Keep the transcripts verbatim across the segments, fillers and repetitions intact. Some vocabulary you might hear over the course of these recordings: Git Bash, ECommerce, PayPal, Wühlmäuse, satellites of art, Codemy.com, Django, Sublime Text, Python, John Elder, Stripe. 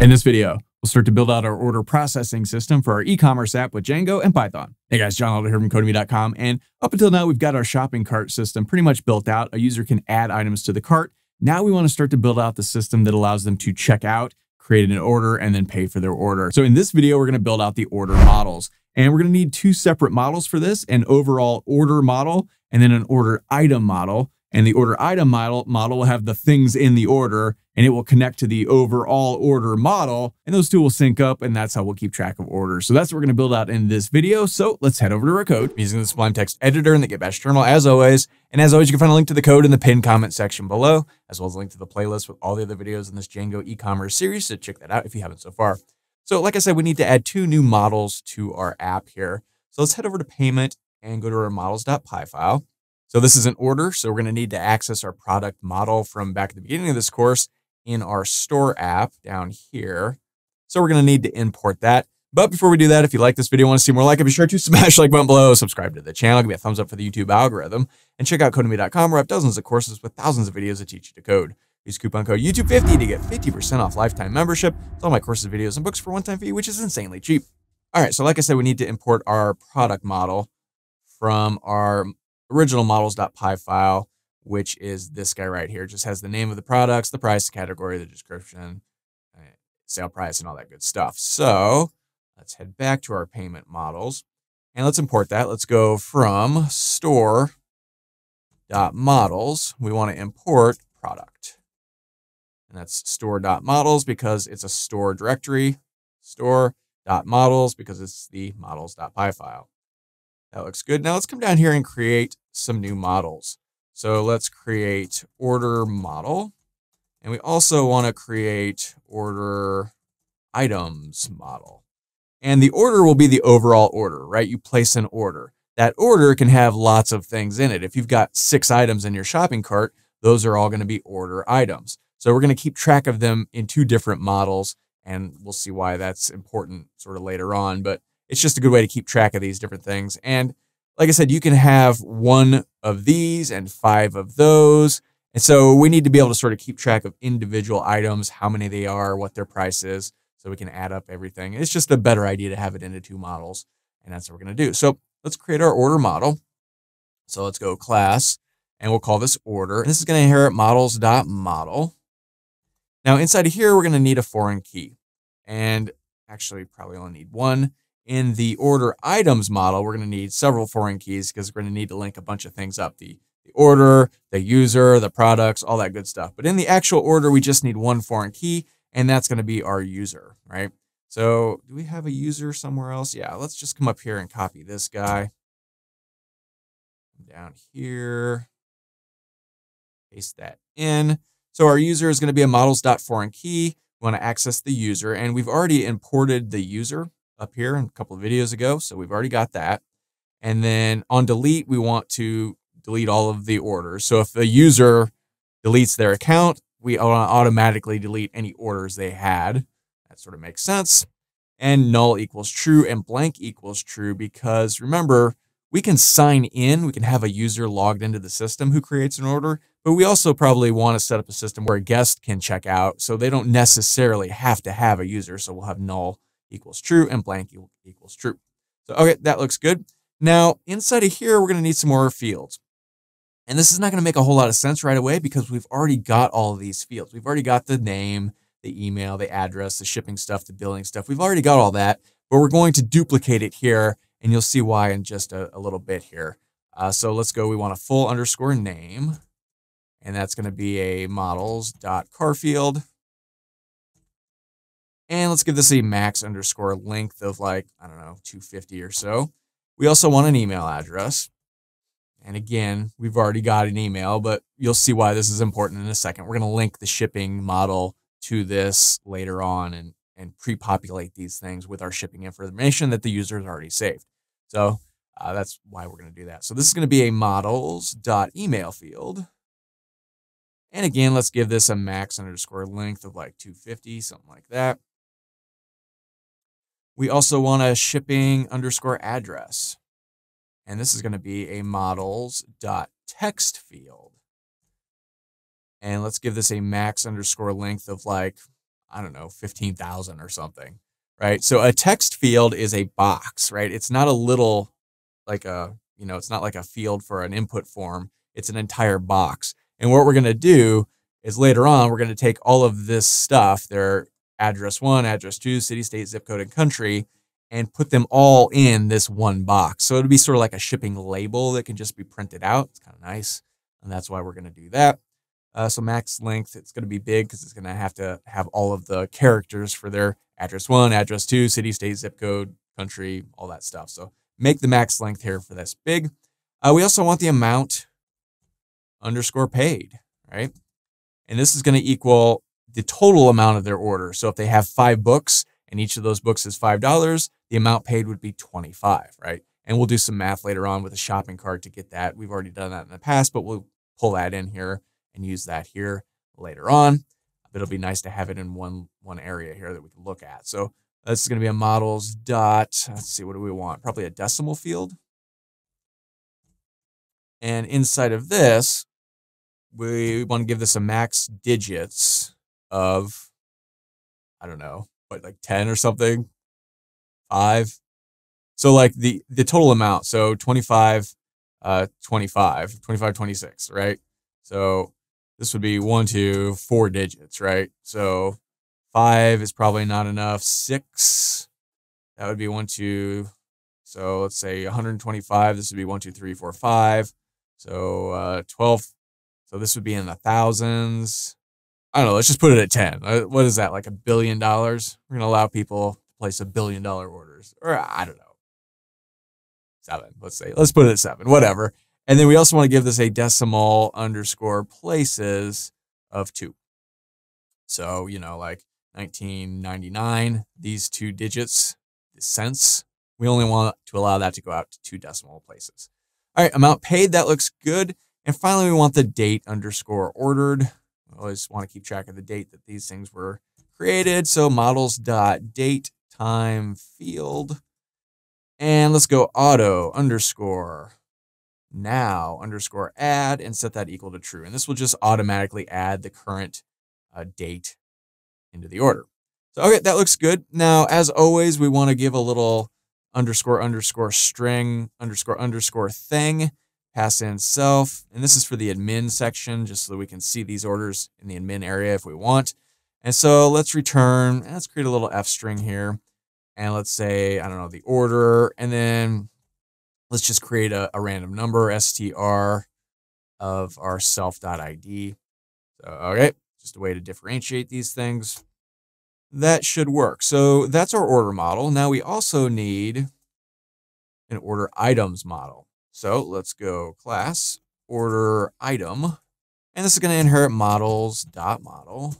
In this video, we'll start to build out our order processing system for our e-commerce app with Django and Python. Hey guys, John Elder here from Codemy dot com, and up until now, we've got our shopping cart system pretty much built out. A user can add items to the cart. Now we want to start to build out the system that allows them to check out, create an order, and then pay for their order. So in this video, we're going to build out the order models. And we're going to need two separate models for this, an overall order model and then an order item model. And the order item model model will have the things in the order, and it will connect to the overall order model, and those two will sync up, and that's how we'll keep track of orders. So that's what we're gonna build out in this video. So let's head over to our code. I'm using the Sublime Text editor and the Git Bash terminal as always. And as always, you can find a link to the code in the pinned comment section below, as well as a link to the playlist with all the other videos in this Django e-commerce series. So check that out if you haven't so far. So like I said, we need to add two new models to our app here. So let's head over to payment and go to our models.py file. So this is an order, so we're going to need to access our product model from back at the beginning of this course in our store app down here. So we're going to need to import that. But before we do that, if you like this video and want to see more like it, be sure to smash like button below, subscribe to the channel, give me a thumbs up for the YouTube algorithm, and check out Codemy dot com where I have dozens of courses with thousands of videos that teach you to code. Use coupon code YouTube fifty to get fifty percent off lifetime membership. It's all my courses, videos, and books for one-time fee, which is insanely cheap. All right, so like I said, we need to import our product model from our original models.py file, which is this guy right here. It just has the name of the products, the price, the category, the description, sale price, and all that good stuff. So let's head back to our payment models and let's import that. Let's go from store.models. We want to import product, and that's store.models because it's a store directory, store.models because it's the models.py file. That looks good. Now let's come down here and create some new models. So let's create order model. And we also want to create order items model. And the order will be the overall order, right? You place an order. That order can have lots of things in it. If you've got six items in your shopping cart, those are all going to be order items. So we're going to keep track of them in two different models. And we'll see why that's important sort of later on. But it's just a good way to keep track of these different things. And like I said, you can have one of these and five of those. And so we need to be able to sort of keep track of individual items, how many they are, what their price is, so we can add up everything. It's just a better idea to have it into two models. And that's what we're going to do. So let's create our order model. So let's go class, and we'll call this order. And this is going to inherit models.model. Now inside of here, we're going to need a foreign key. And actually probably only need one. In the order items model, we're going to need several foreign keys because we're going to need to link a bunch of things up. The, the order, the user, the products, all that good stuff. But in the actual order, we just need one foreign key, and that's going to be our user, right? So do we have a user somewhere else? Yeah, let's just come up here and copy this guy. Down here. Paste that in. So our user is going to be a models.foreign key. We want to access the user, and we've already imported the user up here a couple of videos ago. So we've already got that. And then on delete, we want to delete all of the orders. So if a user deletes their account, we automatically delete any orders they had. That sort of makes sense. And null equals true and blank equals true because remember, we can sign in, we can have a user logged into the system who creates an order, but we also probably want to set up a system where a guest can check out. So they don't necessarily have to have a user. So we'll have null equals true and blank equals true. So, okay, that looks good. Now, inside of here, we're going to need some more fields. And this is not going to make a whole lot of sense right away because we've already got all of these fields. We've already got the name, the email, the address, the shipping stuff, the billing stuff. We've already got all that, but we're going to duplicate it here, and you'll see why in just a, a little bit here. Uh, so let's go. We want a full underscore name, and that's going to be a models.car field. And let's give this a max underscore length of like, I don't know, two fifty or so. We also want an email address. And again, we've already got an email, but you'll see why this is important in a second. We're going to link the shipping model to this later on and, and pre-populate these things with our shipping information that the user has already saved. So uh, that's why we're going to do that. So this is going to be a models.email field. And again, let's give this a max underscore length of like two fifty, something like that. We also want a shipping underscore address. And this is going to be a models.text field. And let's give this a max underscore length of like, I don't know, fifteen thousand or something, right? So a text field is a box, right? It's not a little, like a, you know, it's not like a field for an input form. It's an entire box. And what we're going to do is later on, we're going to take all of this stuff, their address one, address two, city, state, zip code, and country, and put them all in this one box. So it'll be sort of like a shipping label that can just be printed out. It's kind of nice. And that's why we're going to do that. Uh, so max length, it's going to be big because it's going to have to have all of the characters for their address one, address two, city, state, zip code, country, all that stuff. So make the max length here for this big. Uh, we also want the amount underscore paid, right? And this is going to equal the total amount of their order. So if they have five books and each of those books is five dollars, the amount paid would be twenty-five, right? And we'll do some math later on with a shopping cart to get that. We've already done that in the past, but we'll pull that in here and use that here later on. It'll be nice to have it in one, one area here that we can look at. So this is going to be a models dot, let's see, what do we want? Probably a decimal field. And inside of this, we want to give this a max digits of, I don't know, what, like ten or something, five. So like the, the total amount, so twenty-five, twenty-five, twenty-five, twenty-six, right? So this would be one, two, four digits, right? So five is probably not enough. Six, that would be one, two. So let's say one hundred twenty-five. This would be one, two, three, four, five. So uh, twelve. So this would be in the thousands. I don't know. Let's just put it at ten. What is that? Like a billion dollars? We're going to allow people to place a billion dollar orders, or I don't know. Seven, let's say. Let's put it at seven, whatever. And then we also want to give this a decimal underscore places of two. So, you know, like nineteen ninety-nine, these two digits, the cents, we only want to allow that to go out to two decimal places. All right, amount paid, that looks good. And finally, we want the date underscore ordered. We always want to keep track of the date that these things were created. So models.date time field. And let's go auto underscore now underscore add and set that equal to true. And this will just automatically add the current uh, date into the order. So, okay, that looks good. Now, as always, we want to give a little underscore underscore string underscore underscore thing, pass in self. And this is for the admin section, just so that we can see these orders in the admin area if we want. And so let's return, and let's create a little F string here. And let's say, I don't know, the order, and then let's just create a, a random number, str of our self.id. So, okay, just a way to differentiate these things. That should work. So that's our order model. Now we also need an order items model. So let's go class order item. And this is going to inherit models.model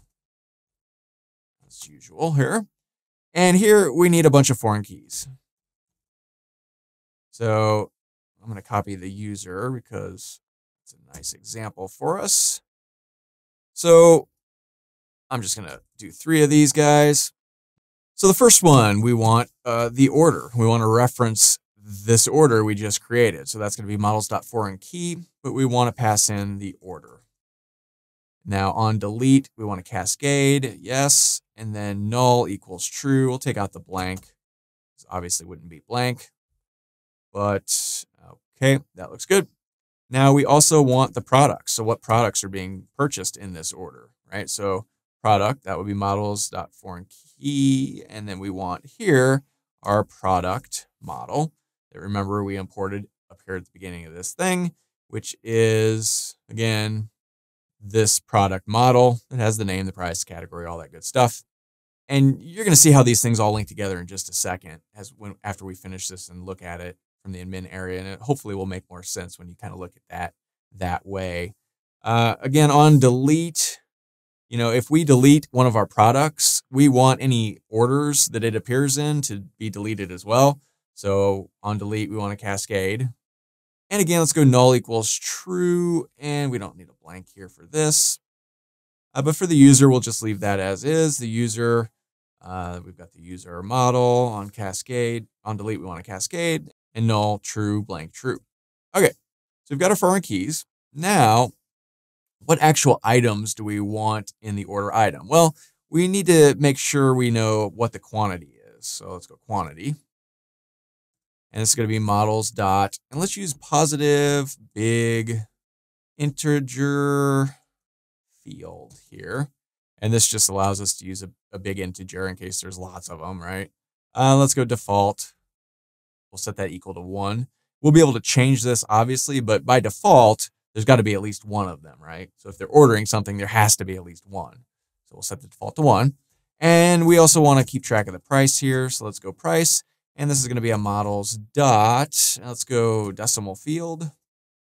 as usual here. And here we need a bunch of foreign keys. So I'm going to copy the user because it's a nice example for us. So I'm just going to do three of these guys. So the first one, we want uh, the order. We want to reference this order we just created. So that's going to be models.foreign key, but we want to pass in the order. Now on delete, we want to cascade, yes, and then null equals true. We'll take out the blank. This obviously wouldn't be blank, but okay, that looks good. Now we also want the products. So what products are being purchased in this order, right? So product, that would be models.foreign key, and then we want here our product model that, remember, we imported up here at the beginning of this thing, which is, again, this product model. It has the name, the price, category, all that good stuff. And you're going to see how these things all link together in just a second as when, after we finish this and look at it from the admin area. And it hopefully will make more sense when you kind of look at that that way. Uh, again, on delete, you know, if we delete one of our products, we want any orders that it appears in to be deleted as well. So on delete, we want to cascade. And again, let's go null equals true, and we don't need a blank here for this. Uh, but for the user, we'll just leave that as is. The user, uh, we've got the user model on cascade. On delete, we want to cascade, and null, true, blank, true. Okay, so we've got our foreign keys. Now, what actual items do we want in the order item? Well, we need to make sure we know what the quantity is. So let's go quantity. And it's going to be models dot, and let's use positive big integer field here. And this just allows us to use a, a big integer in case there's lots of them, right? Uh, let's go default. We'll set that equal to one. We'll be able to change this obviously, but by default, there's got to be at least one of them, right? So if they're ordering something, there has to be at least one. So we'll set the default to one. And we also want to keep track of the price here. So let's go price. And this is going to be a models dot. Let's go decimal field.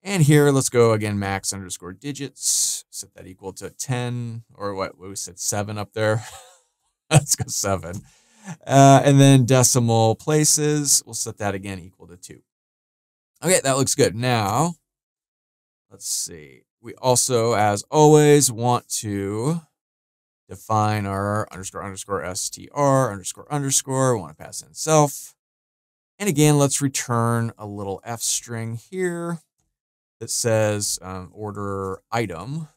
And here, let's go again, max underscore digits, set that equal to ten, or what we said seven up there. Let's go seven. Uh, and then decimal places, we'll set that again equal to two. Okay, that looks good. Now, let's see. We also, as always, want to define our underscore underscore str underscore underscore. We want to pass in self. And again, let's return a little f string here that says um, order item.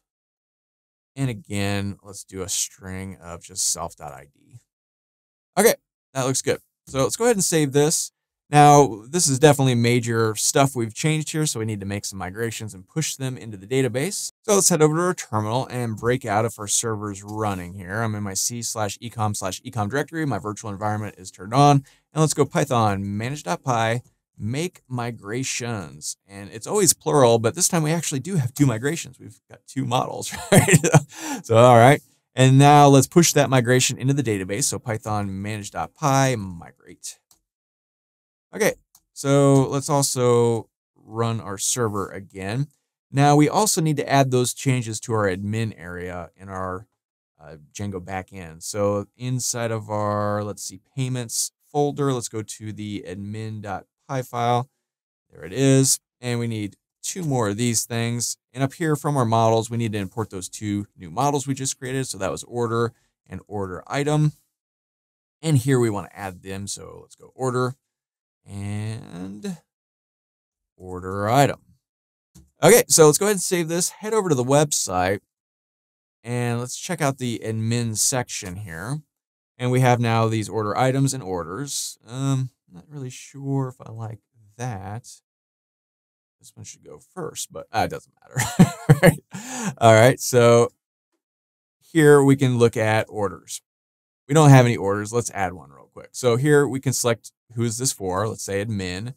And again, let's do a string of just self.id. Okay, that looks good. So let's go ahead and save this. Now, this is definitely major stuff we've changed here, so we need to make some migrations and push them into the database. So let's head over to our terminal and break out if our server's running here. I'm in my C slash ecom slash ecom directory. My virtual environment is turned on. And let's go Python manage.py make migrations, and it's always plural, but this time we actually do have two migrations. We've got two models, right? So, all right. And now let's push that migration into the database. So Python manage.py migrate. Okay. So let's also run our server again. Now we also need to add those changes to our admin area in our uh, Django backend. So inside of our, let's see, payments folder, let's go to the admin.py file. There it is. And we need two more of these things. And up here from our models, we need to import those two new models we just created. So that was order and order item. And here we want to add them. So let's go order and order item. Okay, so let's go ahead and save this. Head over to the website and let's check out the admin section here. And we have now these order items and orders. Um, Not really sure if I like that. This one should go first, but uh, it doesn't matter. Right? All right, so here we can look at orders. We don't have any orders. Let's add one real quick. So here we can select who is this for. Let's say admin,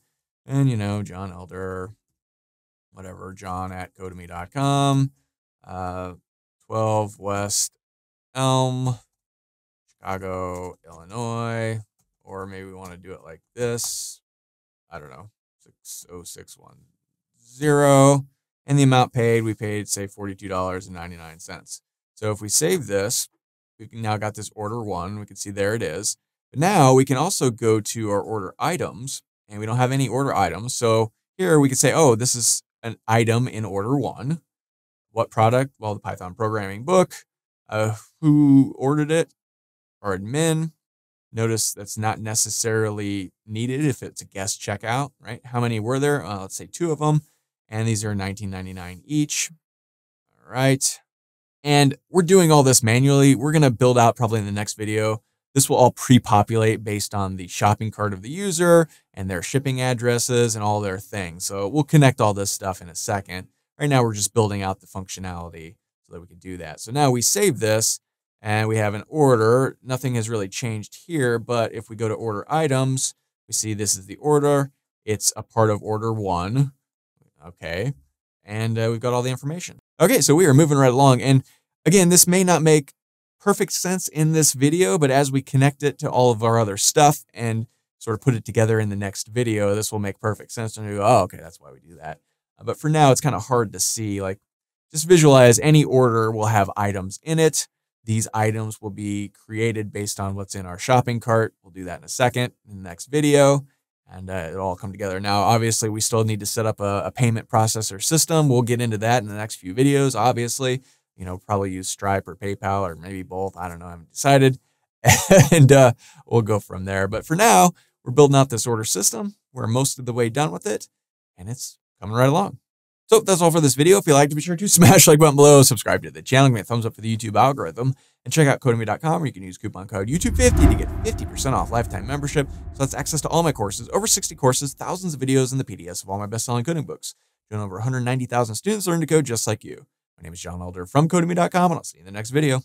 and you know, John Elder, whatever, John at Codemy dot com, uh, twelve West Elm, Chicago, Illinois. Or maybe we want to do it like this. I don't know, six oh six one zero. And the amount paid, we paid, say, forty-two dollars and ninety-nine cents. So if we save this, we've now got this order one. We can see there it is. But now we can also go to our order items, and we don't have any order items. So here we can say, oh, this is an item in order one. What product? Well, the Python programming book. Uh, who ordered it? Our admin. Notice that's not necessarily needed if it's a guest checkout, right? How many were there? Uh, let's say two of them. And these are nineteen ninety-nine each. All right. And we're doing all this manually. We're going to build out probably in the next video. This will all pre-populate based on the shopping cart of the user and their shipping addresses and all their things. So we'll connect all this stuff in a second. Right now, we're just building out the functionality so that we can do that. So now we save this. And we have an order. Nothing has really changed here, but if we go to order items, we see this is the order. It's a part of order one. Okay. And uh, we've got all the information. Okay. So we are moving right along. And again, this may not make perfect sense in this video, but as we connect it to all of our other stuff and sort of put it together in the next video, this will make perfect sense. And you go, oh, okay, that's why we do that. But for now, it's kind of hard to see. Like, just visualize any order will have items in it. These items will be created based on what's in our shopping cart. We'll do that in a second in the next video, and uh, it'll all come together. Now, obviously, we still need to set up a, a payment processor system. We'll get into that in the next few videos, obviously. You know, probably use Stripe or PayPal or maybe both. I don't know. I haven't decided. and uh, we'll go from there. But for now, we're building out this order system. We're most of the way done with it, and it's coming right along. So that's all for this video. If you liked it, be sure to smash like button below, subscribe to the channel, give me a thumbs up for the YouTube algorithm, and check out Codemy dot com where you can use coupon code YouTube fifty to get fifty percent off lifetime membership. So that's access to all my courses, over sixty courses, thousands of videos, and the P D Fs of all my best-selling coding books. Join over one hundred ninety thousand students learn to code just like you. My name is John Elder from Codemy dot com, and I'll see you in the next video.